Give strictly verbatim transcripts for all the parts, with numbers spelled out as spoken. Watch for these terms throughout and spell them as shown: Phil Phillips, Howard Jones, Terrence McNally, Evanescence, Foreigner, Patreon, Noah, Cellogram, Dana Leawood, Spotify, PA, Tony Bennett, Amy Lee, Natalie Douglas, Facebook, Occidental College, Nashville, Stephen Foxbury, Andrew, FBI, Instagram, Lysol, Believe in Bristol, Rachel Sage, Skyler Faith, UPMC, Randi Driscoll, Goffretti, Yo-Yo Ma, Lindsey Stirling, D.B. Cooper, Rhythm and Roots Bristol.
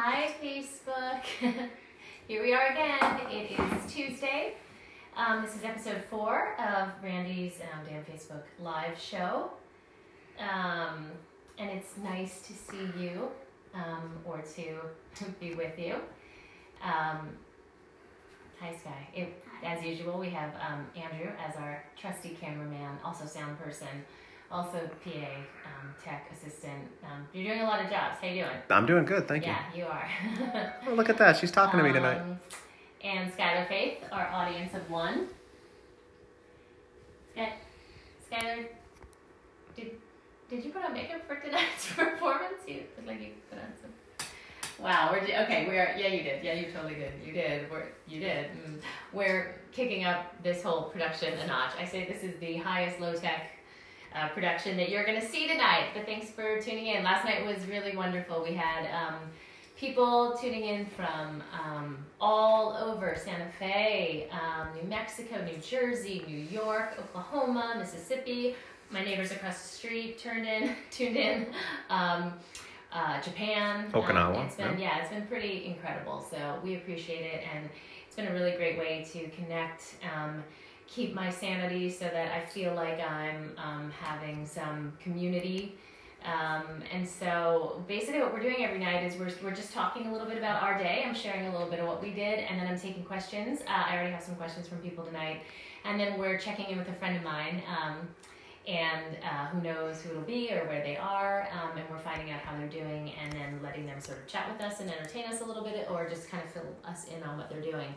Hi, Facebook. Here we are again. It is Tuesday. Um, this is episode four of Randi's um, Damn Facebook live show. Um, and it's nice to see you um, or to be with you. Um, hi, Sky. It, as usual, we have um, Andrew as our trusty cameraman, also sound person. Also, P A, um, tech assistant. Um, you're doing a lot of jobs. How you doing? I'm doing good, thank you. Yeah, you are. Oh, look at that. She's talking to me tonight. Um, and Skyler Faith, our audience of one. Sky Skyler, did did you put on makeup for tonight's performance? You look like you put on some. Wow, we're okay. We are. Yeah, you did. Yeah, you totally did. You did. We're, you did. Mm. We're kicking up this whole production a notch. I say this is the highest low tech. Uh, production that you're going to see tonight, but thanks for tuning in. Last night was really wonderful. We had um, people tuning in from um, all over Santa Fe, um, New Mexico, New Jersey, New York, Oklahoma, Mississippi. My neighbors across the street turned in, tuned in, um, uh, Japan. Okinawa. Um, it's been, yeah. yeah, it's been pretty incredible, so we appreciate it, and it's been a really great way to connect, um, keep my sanity so that I feel like I'm um, having some community. Um, and so basically what we're doing every night is we're, we're just talking a little bit about our day. I'm sharing a little bit of what we did, and then I'm taking questions. Uh, I already have some questions from people tonight. And then we're checking in with a friend of mine, um, and uh, who knows who it'll be or where they are, um, and we're finding out how they're doing and then letting them sort of chat with us and entertain us a little bit or just kind of fill us in on what they're doing.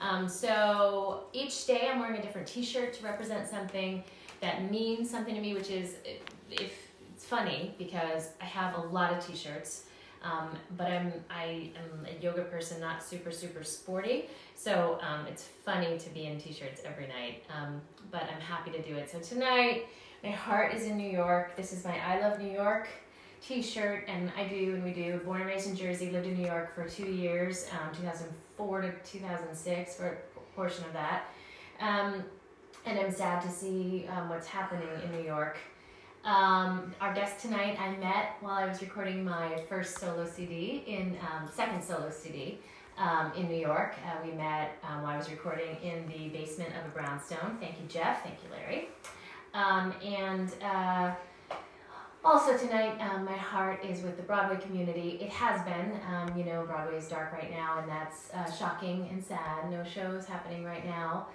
Um, so each day I'm wearing a different t-shirt to represent something that means something to me, which is, if, if it's funny because I have a lot of t-shirts, um, but I'm, I am a yoga person, not super, super sporty. So, um, it's funny to be in t-shirts every night. Um, but I'm happy to do it. So tonight my heart is in New York. This is my I Love New York t-shirt, and I do and we do. Born and raised in Jersey, lived in New York for two years, um, two thousand four to two thousand six for a portion of that. Um, and I'm sad to see um, what's happening in New York. Um, our guest tonight I met while I was recording my first solo C D, in um, second solo C D um, in New York. Uh, we met um, while I was recording in the basement of a brownstone. Thank you, Jeff. Thank you, Larry. Um, and... Uh, Also tonight, um, my heart is with the Broadway community. It has been, um, you know, Broadway is dark right now, and that's uh, shocking and sad. No shows happening right now.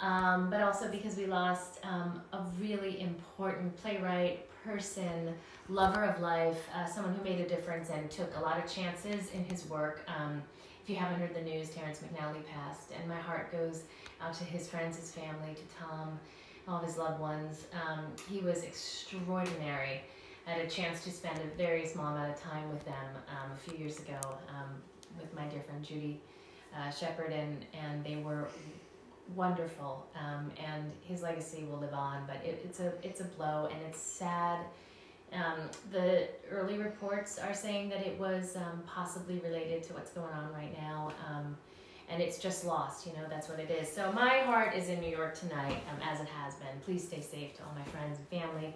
Um, but also because we lost um, a really important playwright, person, lover of life, uh, someone who made a difference and took a lot of chances in his work. Um, if you haven't heard the news, Terrence McNally passed, and my heart goes out to his friends, his family, to Tom, all of his loved ones. Um, he was extraordinary. I had a chance to spend a very small amount of time with them um, a few years ago um, with my dear friend Judy uh, Shepherd, and, and they were wonderful, um, and his legacy will live on, but it, it's, a, it's a blow, and it's sad. Um, the early reports are saying that it was um, possibly related to what's going on right now, um, and it's just lost, you know, that's what it is. So my heart is in New York tonight, um, as it has been. Please stay safe to all my friends and family.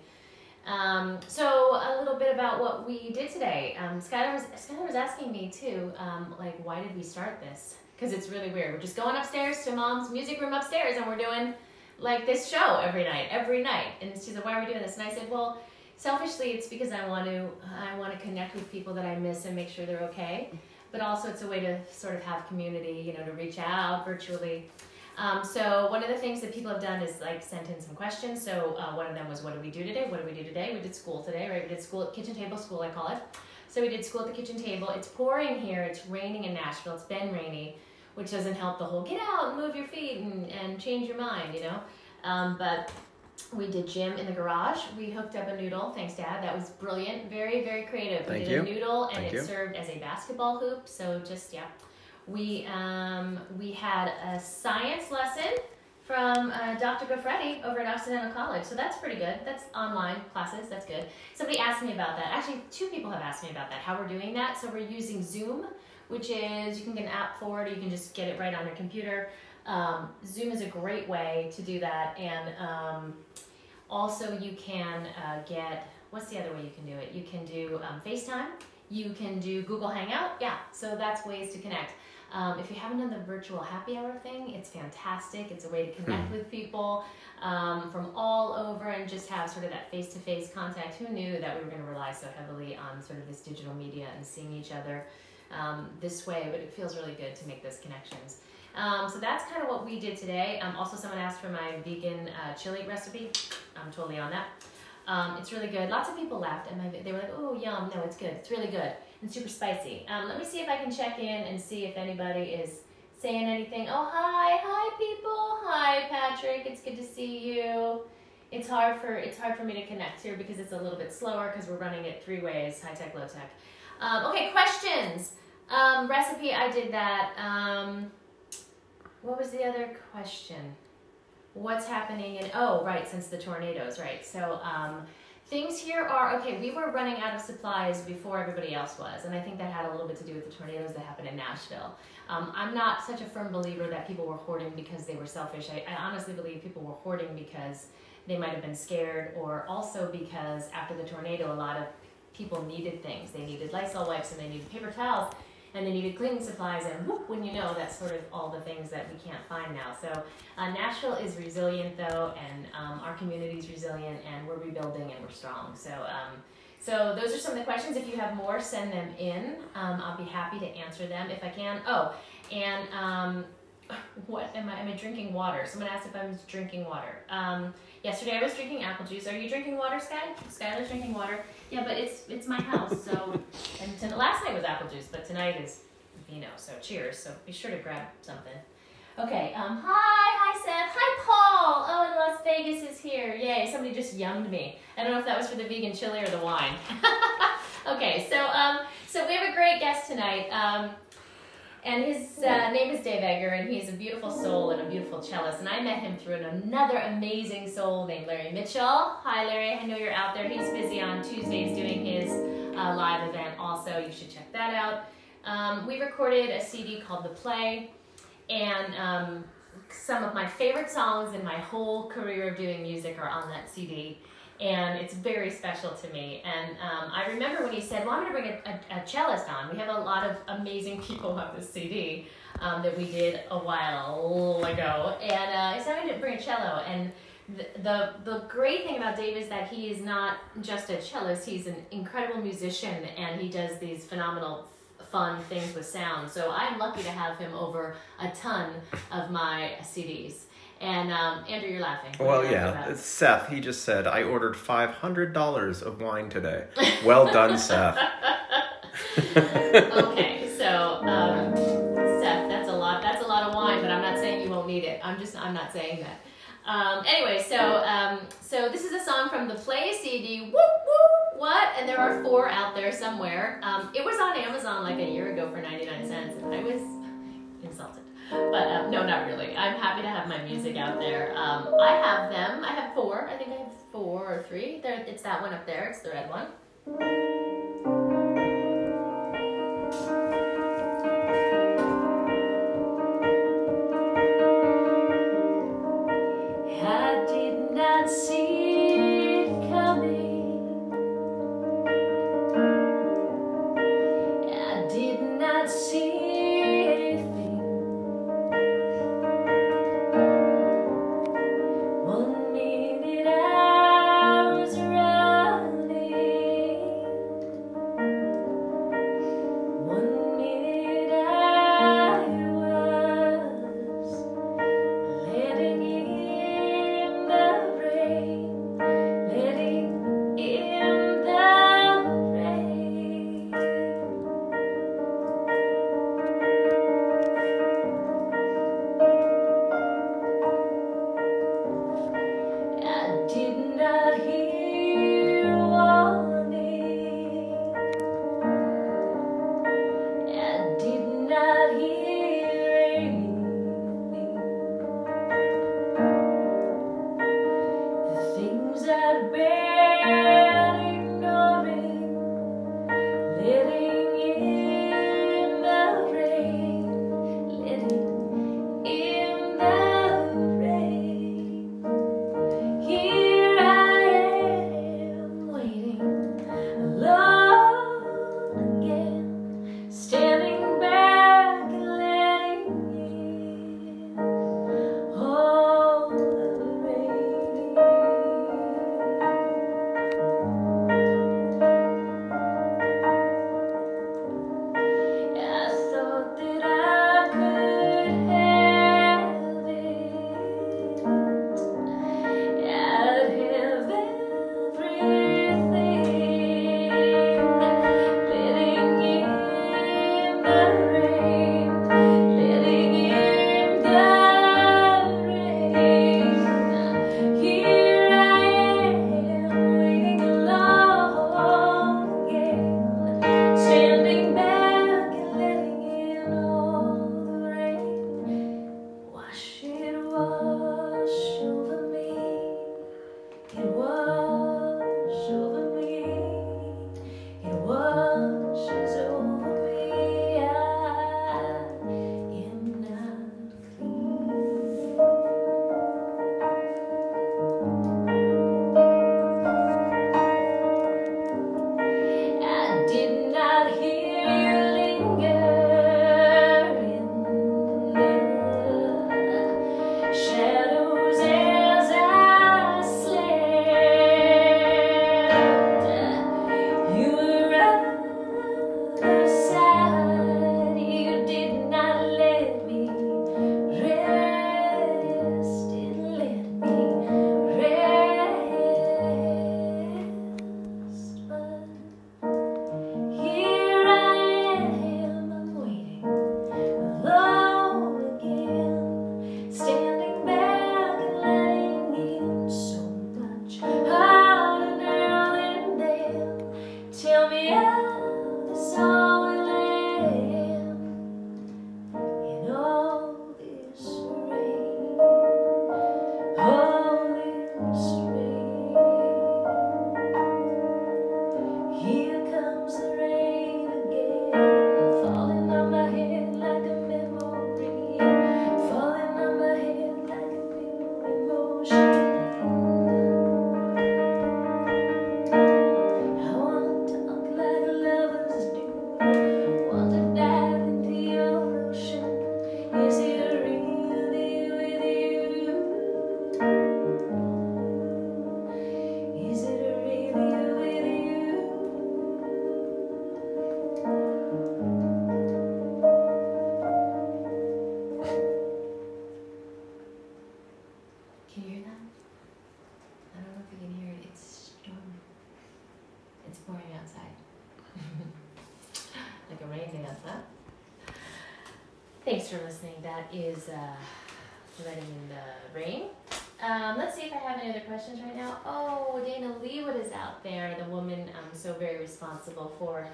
Um, so a little bit about what we did today. Um, Skyler was, Skyler was asking me too, um, like, why did we start this? Because it's really weird. We're just going upstairs to Mom's music room upstairs, and we're doing like this show every night, every night. And she said, why are we doing this? And I said, well, selfishly, it's because I want to, I want to connect with people that I miss and make sure they're okay. But also it's a way to sort of have community, you know, to reach out virtually. Um, so one of the things that people have done is like sent in some questions. So uh, one of them was, what do we do today? What do we do today? We did school today, right? We did school at kitchen table school, I call it. So we did school at the kitchen table. It's pouring here. It's raining in Nashville. It's been rainy, which doesn't help the whole get out and move your feet and, and change your mind, you know? Um, but we did gym in the garage. We hooked up a noodle. Thanks, Dad. That was brilliant. Very, very creative. Thank we did you. a noodle and Thank it you. served as a basketball hoop. So just, yeah. We, um, we had a science lesson from uh, Doctor Goffretti over at Occidental College, so that's pretty good. That's online classes, that's good. Somebody asked me about that. Actually, two people have asked me about that, how we're doing that. So we're using Zoom, which is, you can get an app for it, or you can just get it right on your computer. Um, Zoom is a great way to do that, and um, also you can uh, get, what's the other way you can do it? You can do um, FaceTime. You can do Google Hangout. Yeah, so that's ways to connect. Um, if you haven't done the virtual happy hour thing, it's fantastic. It's a way to connect with people um, from all over and just have sort of that face-to-face contact. Who knew that we were going to rely so heavily on sort of this digital media and seeing each other um, this way, but it feels really good to make those connections. Um, so that's kind of what we did today. Um, also, someone asked for my vegan uh, chili recipe. I'm totally on that. Um, it's really good. Lots of people laughed at my video. They were like, oh, yum. No, it's good. It's really good and super spicy. Um, let me see if I can check in and see if anybody is saying anything. Oh, hi. Hi, people. Hi, Patrick. It's good to see you. It's hard for, it's hard for me to connect here because it's a little bit slower because we're running it three ways, high tech, low tech. Um, okay, questions. Um, recipe, I did that. Um, what was the other question? What's happening in, oh, right, since the tornadoes, right? So um, things here are, okay, we were running out of supplies before everybody else was, and I think that had a little bit to do with the tornadoes that happened in Nashville. Um, I'm not such a firm believer that people were hoarding because they were selfish. I, I honestly believe people were hoarding because they might have been scared, or also because after the tornado, a lot of people needed things. They needed Lysol wipes, and they needed paper towels, and they needed cleaning supplies, and whoop, when you know, that's sort of all the things that we can't find now. So uh, Nashville is resilient, though, and um, our community is resilient, and we're rebuilding, and we're strong. So, um, so those are some of the questions. If you have more, send them in. Um, I'll be happy to answer them if I can. Oh, and um, what am I? Am I drinking water? Someone asked if I was drinking water. Um, yesterday I was drinking apple juice. Are you drinking water, Sky? Skyler's drinking water. Yeah, but it's it's my house, so. And tonight, last night was apple juice, but tonight is vino. So cheers. So be sure to grab something. Okay. Um. Hi. Hi, Seth. Hi, Paul. Oh, and Las Vegas is here. Yay! Somebody just yummed me. I don't know if that was for the vegan chili or the wine. Okay. So um. So we have a great guest tonight. Um. And his uh, name is Dave Eggar, and he's a beautiful soul and a beautiful cellist. And I met him through another amazing soul named Larry Mitchell. Hi, Larry. I know you're out there. He's busy on Tuesdays doing his uh, live event also. You should check that out. Um, we recorded a C D called The Play, and um, some of my favorite songs in my whole career of doing music are on that C D. And it's very special to me. And um, I remember when he said, well, I'm going to bring a, a, a cellist on. We have a lot of amazing people on this C D um, that we did a while ago. And uh, he said, I'm going to bring a cello. And the, the, the great thing about Dave is that he is not just a cellist. He's an incredible musician, and he does these phenomenal fun things with sound. So I'm lucky to have him over a ton of my C Ds. And um, Andrew, you're laughing. What well, you yeah. It's Seth, he just said, I ordered five hundred dollars of wine today. Well done, Seth. Okay, so um, Seth, that's a lot. That's a lot of wine, but I'm not saying you won't need it. I'm just, I'm not saying that. Um, anyway, so um, so this is a song from the Play C D. Whoop whoop. What? And there are four out there somewhere. Um, it was on Amazon like a year ago for ninety-nine cents. And I was insulted. But um, no, not really. I'm happy to have my music out there. Um, I have them. I have four. I think I have four or three. There, it's that one up there. It's the red one. I did not see it coming. I did not see. that. Thanks for listening. That is uh, Letting in the Rain. Um, let's see if I have any other questions right now. Oh, Dana Leawood is out there, the woman um, so very responsible for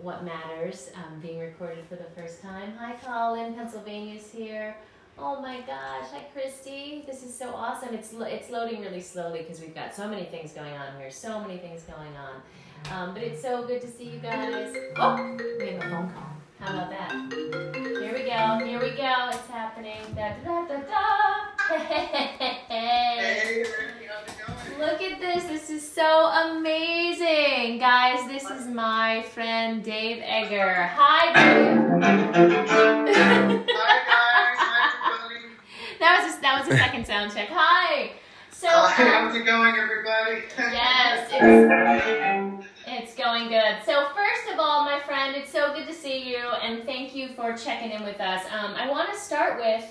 What Matters, um, being recorded for the first time. Hi, Colin. Pennsylvania's here. Oh my gosh. Hi, Christy. This is so awesome. It's lo it's loading really slowly because we've got so many things going on here. So many things going on. Um, but it's so good to see you guys. Oh, we have a phone call. How about that? Here we go. Here we go. It's happening. Da da da da. Hey. Hey, how's it going? Look at this. This is so amazing, guys. This is my friend Dave Eggar. Hi, Dave. That was, a, that was a second sound check. Hi. So, Hi, how's it going, everybody? Yes, it's, it's going good. So first of all, my friend, it's so good to see you, and thank you for checking in with us. Um, I want to start with,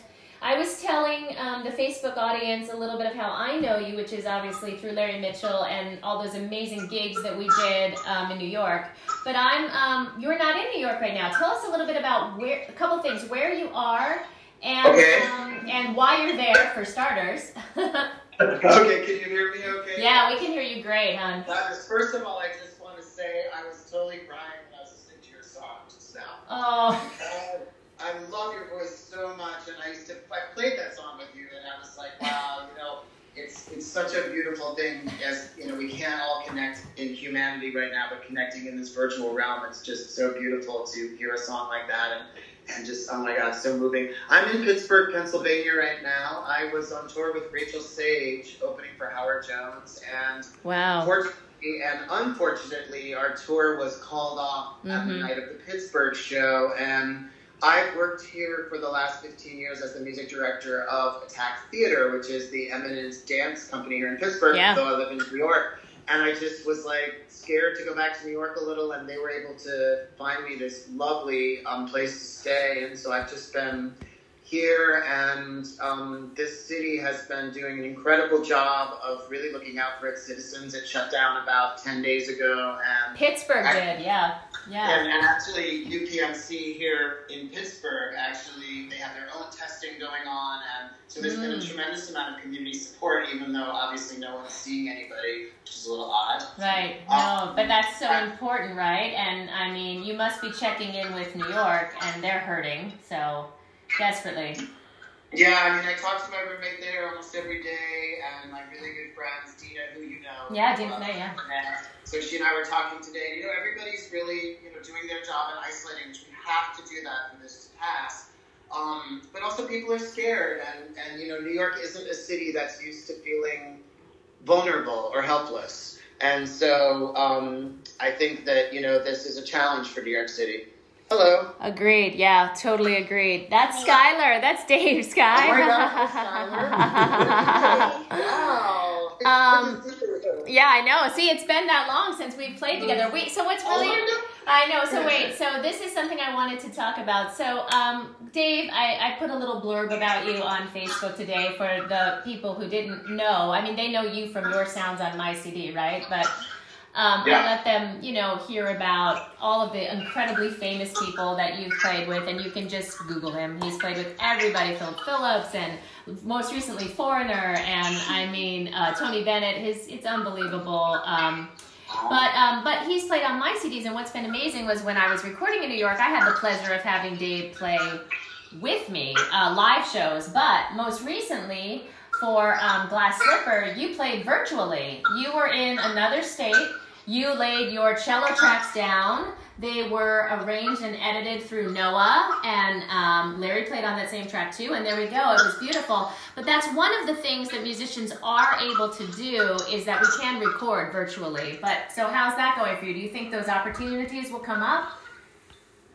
I was telling um, the Facebook audience a little bit of how I know you, which is obviously through Larry Mitchell and all those amazing gigs that we did um, in New York. But I'm, um, you're not in New York right now. Tell us a little bit about where, a couple things, where you are, and okay. um, and why you're there, for starters. Okay, can you hear me okay? Yeah, we can hear you great, hon. First of all, I just want to say I was totally crying when I was listening to your song just now. Oh. Uh, I love your voice so much, and I used to, I played that song with you, and I was like, wow, you know, it's it's such a beautiful thing, as, you know, we can't all connect in humanity right now, but connecting in this virtual realm, it's just so beautiful to hear a song like that, and And just, oh my God, so moving. I'm in Pittsburgh, Pennsylvania right now. I was on tour with Rachel Sage, opening for Howard Jones. And wow. Fortunately and unfortunately, our tour was called off mm-hmm. at the night of the Pittsburgh show. And I've worked here for the last fifteen years as the music director of Attack Theater, which is the eminent dance company here in Pittsburgh, yeah. though I live in New York. And I just was like scared to go back to New York a little, and they were able to find me this lovely um, place to stay. And so I've just been here, and um, this city has been doing an incredible job of really looking out for its citizens. It shut down about ten days ago. And Pittsburgh I, did, yeah. yeah. And, and actually U P M C here in Pittsburgh, actually, they have their own testing going on. And so there's mm. been a tremendous amount of community support, even though obviously no one's seeing anybody, which is a little odd. Right, um, no, but that's so I, important, right? And I mean, you must be checking in with New York, and they're hurting, so... Desperately. Yeah, I mean, I talk to my roommate there almost every day, and my really good friends, Dina, who you know. Yeah, Dina, yeah. And so she and I were talking today. You know, everybody's really, you know, doing their job and isolating, which we have to do that for this to pass. Um, but also people are scared, and, and, you know, New York isn't a city that's used to feeling vulnerable or helpless. And so um, I think that, you know, this is a challenge for New York City. Hello. Agreed. Yeah, totally agreed. That's Skyler. That's Dave. Sky. Oh my God, Skyler. Wow. Um, yeah, I know. See, it's been that long since we've played together. Wait, so what's really... Oh I know. So wait, so this is something I wanted to talk about. So, um, Dave, I, I put a little blurb about you on Facebook today for the people who didn't know. I mean, they know you from your sounds on my C D, right? But... Um, yeah. I let them, you know, hear about all of the incredibly famous people that you've played with, and you can just Google him. He's played with everybody, Phil Phillips, and most recently Foreigner, and I mean uh, Tony Bennett. His it's unbelievable. Um, but um, but he's played on my C Ds, and what's been amazing was when I was recording in New York, I had the pleasure of having Dave play with me uh, live shows. But most recently for um, Glass Slipper, you played virtually. You were in another state. You laid your cello tracks down. They were arranged and edited through Noah, and um, Larry played on that same track too, and there we go, it was beautiful. But that's one of the things that musicians are able to do, is that we can record virtually. But so how's that going for you? Do you think those opportunities will come up?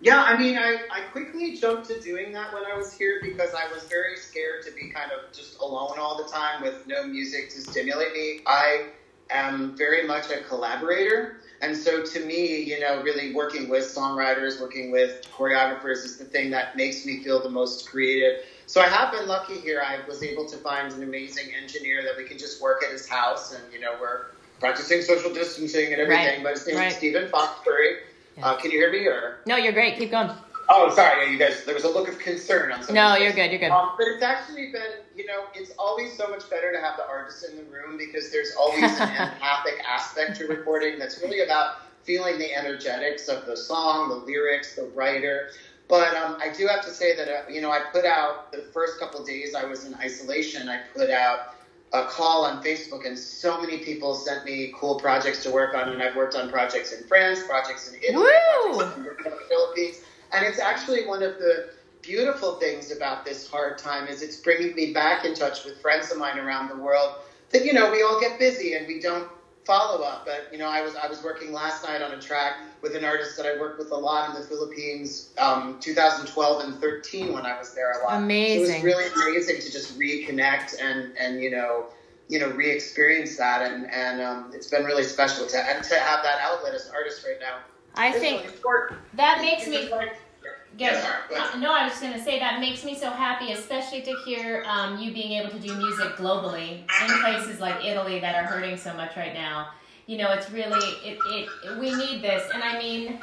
Yeah, I mean, I, I quickly jumped to doing that when I was here because I was very scared to be kind of just alone all the time with no music to stimulate me. I... I'm very much a collaborator, and so to me, you know, really working with songwriters, working with choreographers is the thing that makes me feel the most creative. So I have been lucky here. I was able to find an amazing engineer that we can just work at his house, and, you know, we're practicing social distancing and everything, right. but his name right. is Stephen Foxbury. Yeah. Uh, can you hear me? Or? No, you're great. Keep going. Oh, sorry, yeah, you guys. There was a look of concern on some. No, you're good. You're good. Um, but it's actually been, you know, it's always so much better to have the artist in the room because there's always an empathic aspect to recording that's really about feeling the energetics of the song, the lyrics, the writer. But um, I do have to say that uh, you know, I put out the first couple of days I was in isolation. I put out a call on Facebook, and so many people sent me cool projects to work on. And I've worked on projects in France, projects in Italy, Woo! projects in the Philippines. And it's actually one of the beautiful things about this hard time is it's bringing me back in touch with friends of mine around the world that, you know, we all get busy and we don't follow up. But, you know, I was I was working last night on a track with an artist that I worked with a lot in the Philippines, um, two thousand twelve and thirteen when I was there a lot. Amazing. So it was really amazing to just reconnect and, and you know, you know, re-experience that. And, and um, it's been really special to, and to have that outlet as an artist right now. I think that makes me get, no, I was just going to say that makes me so happy, especially to hear um, you being able to do music globally in places like Italy that are hurting so much right now. You know, it's really, it, it, we need this. And I mean,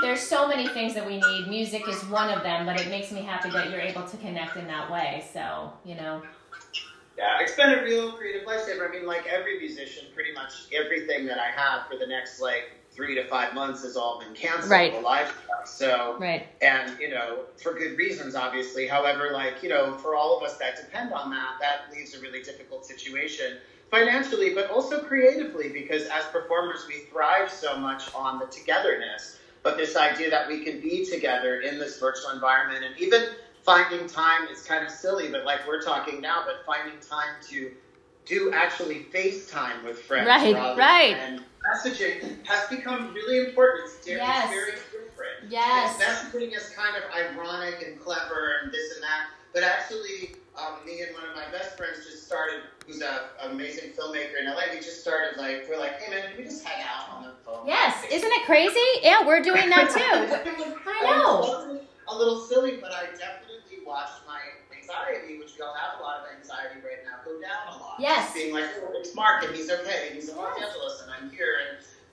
there's so many things that we need. Music is one of them, but it makes me happy that you're able to connect in that way. So, you know. Yeah, it's been a real creative lifesaver. I mean, like every musician, pretty much everything that I have for the next, like, three to five months has all been canceled. Right. The live stuff. So, right. And, you know, for good reasons, obviously. However, like, you know, for all of us that depend on that, that leaves a really difficult situation financially, but also creatively, because as performers, we thrive so much on the togetherness. But this idea that we can be together in this virtual environment and even finding time, it's kind of silly, but like we're talking now, but finding time to do actually FaceTime with friends. Right, right. And messaging has become really important. It's, different. Yes. It's very different. Yes. Messaging is kind of ironic and clever and this and that. But actually, um, me and one of my best friends just started, who's a, an amazing filmmaker in L A, we just started like, we're like, hey man, can we just hang out on the phone? Yes, isn't it crazy? Yeah, we're doing that too. I know. It was a little silly, but I definitely watched my anxiety, which we all have a lot of anxiety right now, go down a lot. Yes. Being like, oh, it's Mark, and he's okay, and he's in Los Angeles, and I'm here,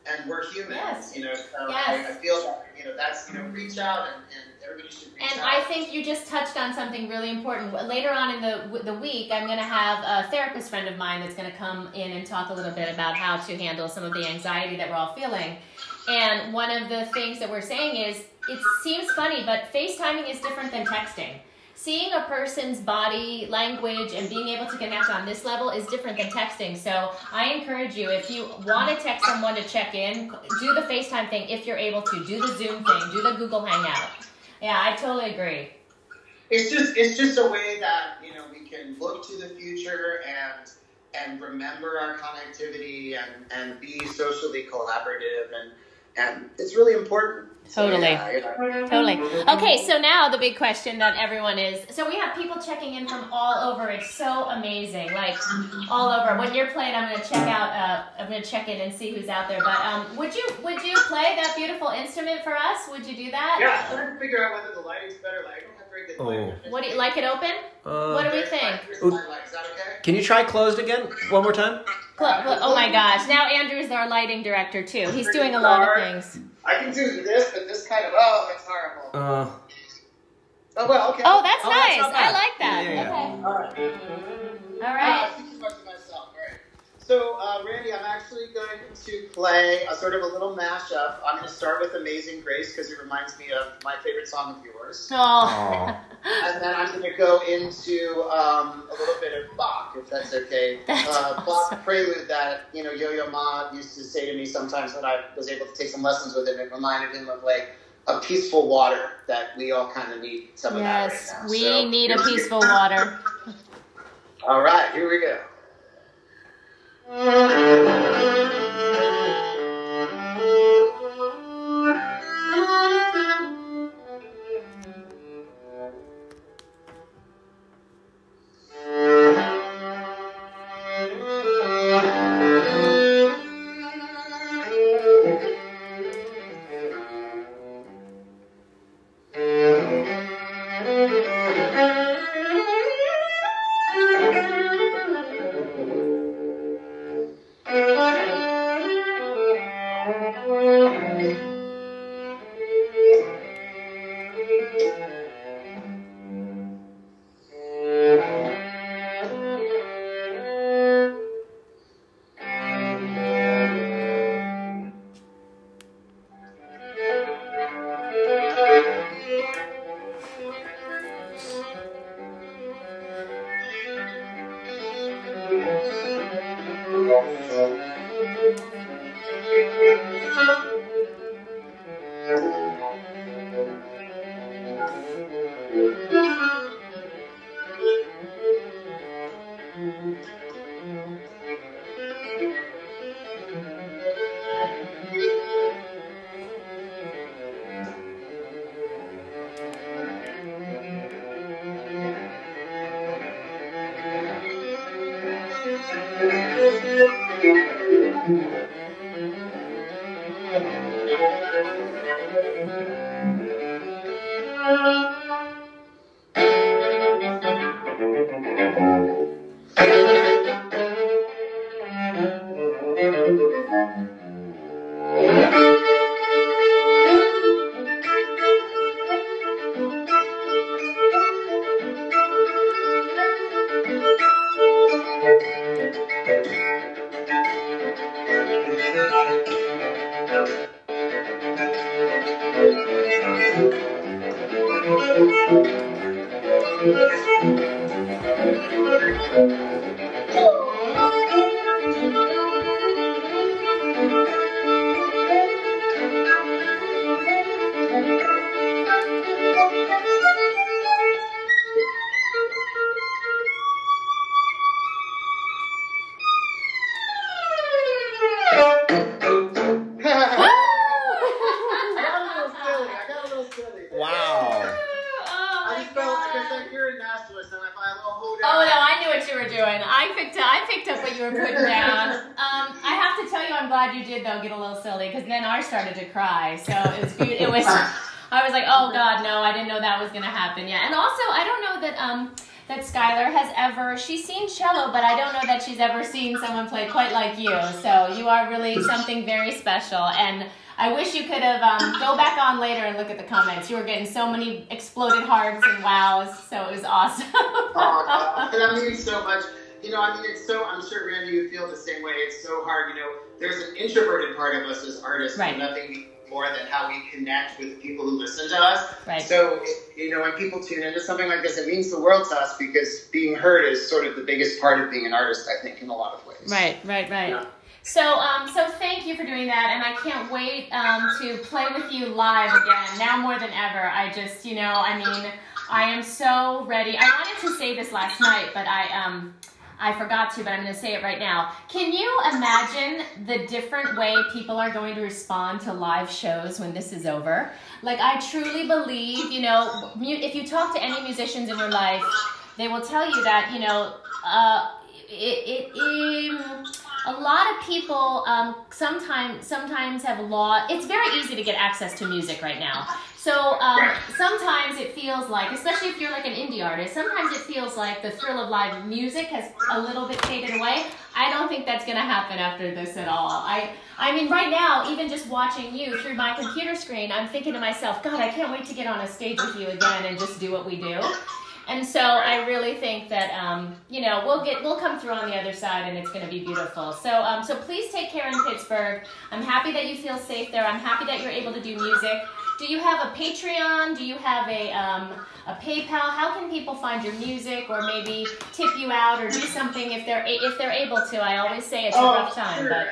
and, and we're humans, yes. you know, so yes. I, I feel that, you know, that's, you know, reach out, and, and everybody should reach and out. And I think you just touched on something really important. Later on in the the week, I'm going to have a therapist friend of mine that's going to come in and talk a little bit about how to handle some of the anxiety that we're all feeling. And one of the things that we're saying is, it seems funny, but FaceTiming is different than texting. Seeing a person's body language and being able to connect on this level is different than texting. So I encourage you, if you want to text someone to check in, do the FaceTime thing if you're able to. Do the Zoom thing. Do the Google Hangout. Yeah, I totally agree. It's just it's just a way that, you know, we can look to the future and and remember our connectivity and, and be socially collaborative and, and it's really important. Totally. Totally. Okay, so now the big question that everyone is, so we have people checking in from all over. It's so amazing, like all over. When you're playing, I'm going to check out, uh, I'm going to check in and see who's out there. But um, would you would you play that beautiful instrument for us? Would you do that? Yeah, I'm trying to figure out whether the lighting's better. Like, I don't have very good lighting. Oh. What do you, like it open? Uh, what do we think? Is that okay? Can you try closed again one more time? Close, close. Oh my gosh. Now Andrew's our lighting director too. He's doing a lot of things. I can do this, but this kind of, oh, it's horrible. Uh, oh, well, okay. Oh, that's oh, nice. That's I like that. Yeah, yeah, okay. All right. All right. Uh, too much of myself. All right. So, uh, Randy, I'm actually going to play a sort of a little mashup. I'm going to start with Amazing Grace because it reminds me of my favorite song of yours. Oh. And then I'm going to go into um, a little bit of Bach, if that's okay. That's uh, Bach awesome. Prelude that, you know, Yo-Yo Ma used to say to me sometimes when I was able to take some lessons with him. It reminded him of, like, a peaceful water that we all kind of need some of yes, that right now. Yes, we so, need a peaceful water. All right, here we go. All right. She's seen cello, but I don't know that she's ever seen someone play quite like you. So you are really something very special. And I wish you could have, um, go back on later and look at the comments. You were getting so many exploded hearts and wows. So it was awesome. Oh, and I mean so much. You know, I mean, it's so, I'm sure, Randi, you feel the same way. It's so hard. You know, there's an introverted part of us as artists. Right. Nothing more than how we connect with people who listen to us. Right. So, you know, when people tune into something like this, it means the world to us because being heard is sort of the biggest part of being an artist, I think, in a lot of ways. Right, right, right. Yeah. So, um, so thank you for doing that, and I can't wait um, to play with you live again, now more than ever. I just, you know, I mean, I am so ready. I wanted to say this last night, but I... um. I forgot to, but I'm going to say it right now. Can you imagine the different way people are going to respond to live shows when this is over? Like, I truly believe, you know, if you talk to any musicians in your life, they will tell you that, you know, uh, it, it, it, a lot of people um, sometimes, sometimes have lost. It's very easy to get access to music right now. So um, sometimes it feels like, especially if you're like an indie artist, sometimes it feels like the thrill of live music has a little bit faded away. I don't think that's going to happen after this at all. I, I mean, right now, even just watching you through my computer screen, I'm thinking to myself, God, I can't wait to get on a stage with you again and just do what we do. And so I really think that, um, you know, we'll get, we'll come through on the other side, and it's going to be beautiful. So, um, so please take care in Pittsburgh. I'm happy that you feel safe there. I'm happy that you're able to do music. Do you have a Patreon? Do you have a, um, a PayPal? How can people find your music, or maybe tip you out, or do something if they're if they're able to? I always say it's a oh, rough time, sure. but.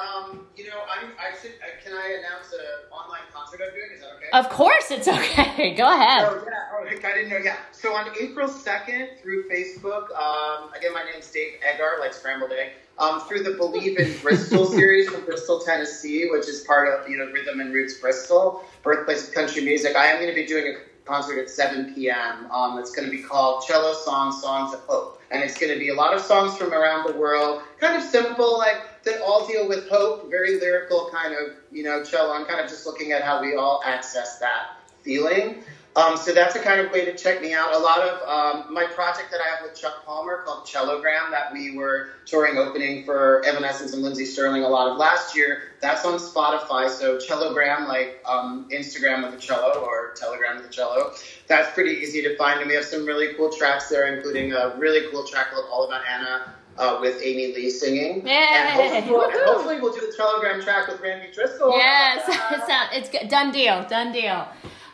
Um, you know, I'm, I should. Can I announce an online concert I'm doing? Is that okay? Of course, it's okay. Go ahead. Oh yeah. Oh, I didn't know. Yeah. So on April second, through Facebook, um, again, my name's Dave Eggar, like scrambled egg. Um, through the Believe in Bristol series from Bristol, Tennessee, which is part of you know Rhythm and Roots Bristol, birthplace of country music. I am going to be doing a concert at seven p m Um, it's going to be called Cello Songs, Songs of Hope, and it's going to be a lot of songs from around the world, kind of simple, like. That all deal with hope, very lyrical kind of, you know, cello. I'm kind of just looking at how we all access that feeling. Um, so that's a kind of way to check me out. A lot of um, my project that I have with Chuck Palmer called Cellogram that we were touring opening for Evanescence and Lindsey Stirling a lot of last year, that's on Spotify. So Cellogram, like um, Instagram with a cello or Telegram with a cello, that's pretty easy to find. And we have some really cool tracks there, including a really cool track called All About Anna. Uh, with Amy Lee singing. Yay. And hopefully, and hopefully we'll do the Cellogram track with Randi Driscoll. Yes, it sounds, it's good. Done deal, done deal.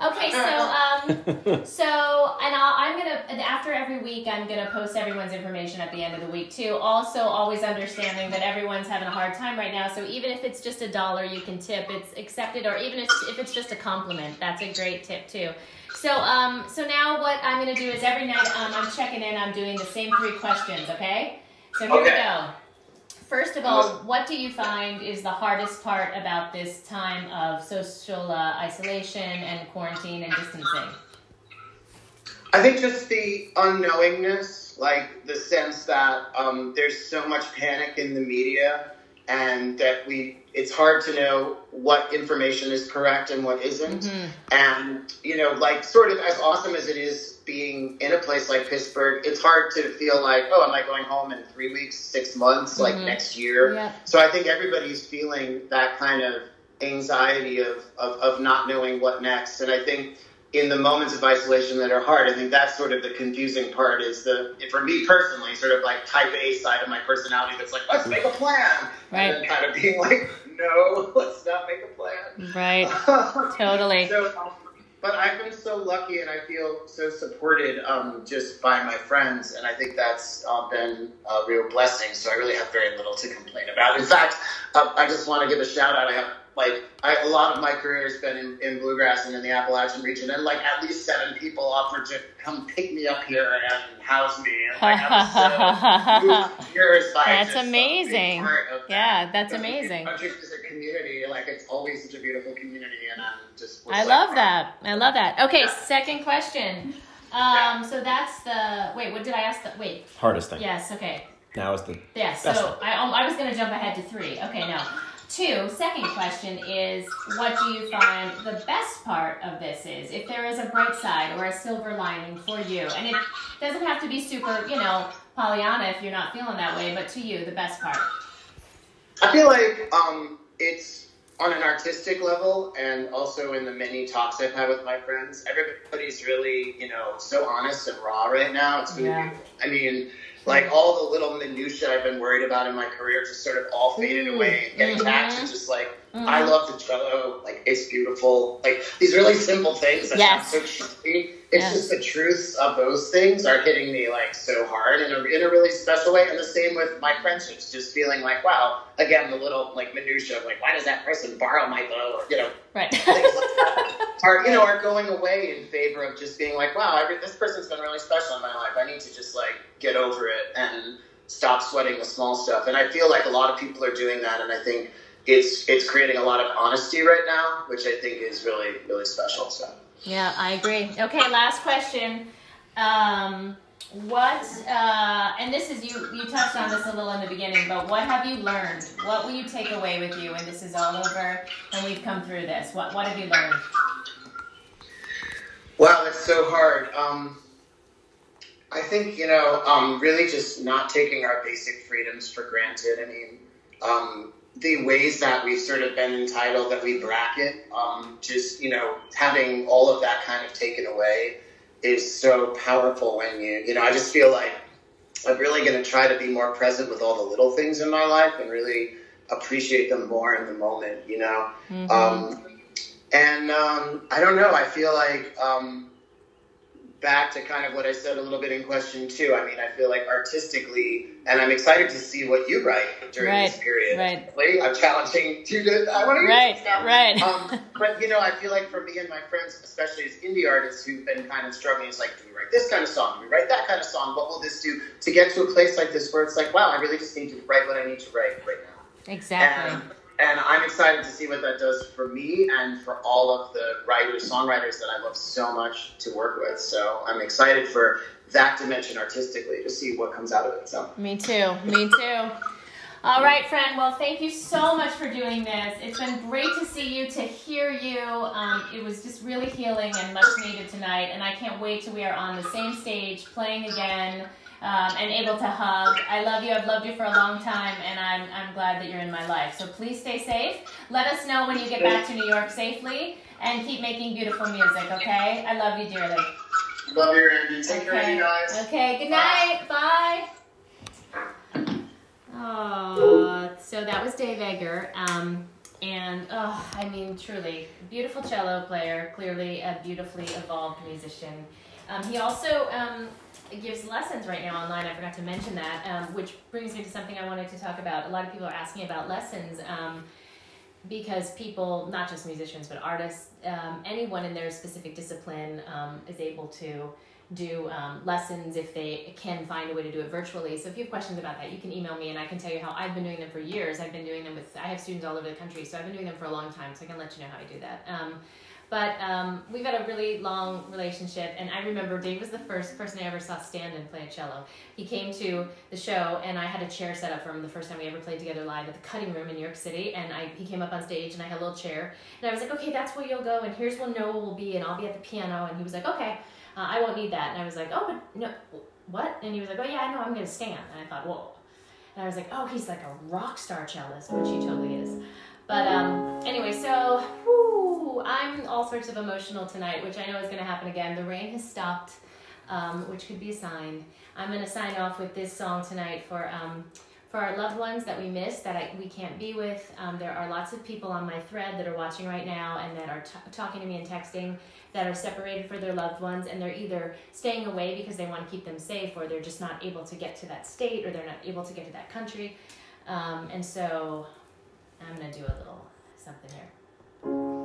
Okay, so, um, so, and I'll, I'm going to after every week, I'm going to post everyone's information at the end of the week, too. Also, always understanding that everyone's having a hard time right now. So even if it's just a dollar you can tip, it's accepted. Or even if, if it's just a compliment, that's a great tip, too. So um, so now what I'm going to do is every night um, I'm checking in. I'm doing the same three questions, okay? So here okay. we go. First of all, what do you find is the hardest part about this time of social uh, isolation and quarantine and distancing? I think just the unknowingness, like the sense that um, there's so much panic in the media and that we it's hard to know what information is correct and what isn't. Mm-hmm. And, you know, like sort of as awesome as it is being in a place like Pittsburgh, it's hard to feel like, oh, am I going home in three weeks, six months, mm-hmm. like next year? Yeah. So I think everybody's feeling that kind of anxiety of, of, of not knowing what next. And I think in the moments of isolation that are hard, I think that's sort of the confusing part is the, for me personally, sort of like type A side of my personality that's like, let's make a plan. Right. And then kind of being like, no, let's not make a plan. Right. Totally. So, um, but I've been so lucky and I feel so supported um, just by my friends. And I think that's uh, been a real blessing. So I really have very little to complain about. In fact, uh, I just want to give a shout out. I have Like, I, a lot of my career has been in, in bluegrass and in the Appalachian region, and, like, at least seven people offered to come pick me up here and house me. And, like, I'm so years by That's just, amazing. Like, part of yeah, that. that's it's, amazing. It's, it's a community. Like, it's always such a beautiful community, and I'm just... I like, love that. I love that. Okay, yeah. Second question. Um, so that's the... Wait, what did I ask? The, wait. Hardest thing. Yes, okay. Now is the Yeah, so thing. I, I was going to jump ahead to three. Okay, no. Two, second question is, what do you find the best part of this is? If there is a bright side or a silver lining for you, and it doesn't have to be super, you know, Pollyanna if you're not feeling that way, but to you, the best part. I feel like um, it's on an artistic level and also in the many talks I've had with my friends. Everybody's really, you know, so honest and raw right now. It's really yeah. I mean... Like, all the little minutiae I've been worried about in my career just sort of all faded away and getting mm-hmm. back to just, like, mm-hmm. I love the cello. Like, it's beautiful. Like, these really simple things that yes. sound so cheesy. It's yes. just the truths of those things are hitting me, like, so hard in a, in a really special way. And the same with my friendships, just feeling like, wow, again, the little, like, minutiae of, like, why does that person borrow my bow? Or, you know, right. things like that are, you know, are going away in favor of just being like, wow, I, this person's been really special in my life. I need to just, like, get over it and stop sweating the small stuff. And I feel like a lot of people are doing that. And I think it's, it's creating a lot of honesty right now, which I think is really, really special. So, yeah, I agree. Okay. Last question. Um, what, uh, and this is, you, you touched on this a little in the beginning, but what have you learned? What will you take away with you when this is all over and we've come through this? What, what have you learned? Wow. That's so hard. Um, I think, you know, um, really just not taking our basic freedoms for granted. I mean, um, the ways that we've sort of been entitled that we bracket, um, just, you know, having all of that kind of taken away is so powerful when you, you know, I just feel like I'm really going to try to be more present with all the little things in my life and really appreciate them more in the moment, you know? Mm-hmm. Um, and um, I don't know, I feel like... Um, back to kind of what I said a little bit in question two. I mean, I feel like artistically, and I'm excited to see what you write during right, this period. Right. I'm challenging to do I want to Right, right. Um, but, you know, I feel like for me and my friends, especially as indie artists who've been kind of struggling, it's like, do we write this kind of song? Do we write that kind of song? What will this do? To get to a place like this where it's like, wow, I really just need to write what I need to write right now. Exactly. And, and I'm excited to see what that does for me and for all of the writers, songwriters that I love so much to work with. So I'm excited for that dimension artistically to see what comes out of it. So me too. Me too. All right, friend. Well, thank you so much for doing this. It's been great to see you, to hear you. Um, it was just really healing and much needed tonight. And I can't wait till we are on the same stage playing again. Um, and able to hug. I love you. I've loved you for a long time, and I'm I'm glad that you're in my life. So please stay safe. Let us know when you get back to New York safely, and keep making beautiful music, okay? I love you dearly. Love you, Randy. Take care of you guys. Okay, good night. Bye. Bye. Oh, so that was Dave Eggar. Um, And, oh, I mean, truly, beautiful cello player, clearly a beautifully evolved musician. Um, he also um, gives lessons right now online, I forgot to mention that, um, which brings me to something I wanted to talk about. A lot of people are asking about lessons um, because people, not just musicians, but artists, um, anyone in their specific discipline um, is able to do um, lessons if they can find a way to do it virtually. So if you have questions about that, you can email me and I can tell you how I've been doing them for years. I've been doing them with, I have students all over the country, so I've been doing them for a long time, so I can let you know how I do that. Um, but um, we've had a really long relationship, and I remember Dave was the first person I ever saw stand and play a cello. He came to the show and I had a chair set up for him the first time we ever played together live at the Cutting Room in New York City, and I, he came up on stage and I had a little chair, and I was like, okay, that's where you'll go, and here's where Noah will be, and I'll be at the piano, and he was like, okay. Uh, I won't need that. And I was like, oh, but no, what? And he was like, oh, yeah, I know, I'm going to stand. And I thought, whoa. And I was like, oh, he's like a rock star cellist, which he totally is. But um, anyway, so whoo, I'm all sorts of emotional tonight, which I know is going to happen again. The rain has stopped, um, which could be a sign. I'm going to sign off with this song tonight for um, for our loved ones that we miss, that I, we can't be with. Um, there are lots of people on my thread that are watching right now and that are t talking to me and texting, that are separated for their loved ones, and they're either staying away because they want to keep them safe, or they're just not able to get to that state, or they're not able to get to that country. Um, and so I'm going to do a little something here.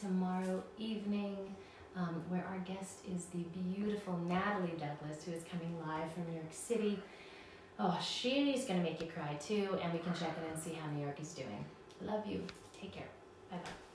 Tomorrow evening, um, where our guest is the beautiful Natalie Douglas, who is coming live from New York City. Oh, she's gonna make you cry too, and we can check in and see how New York is doing. Love you. Take care. Bye-bye.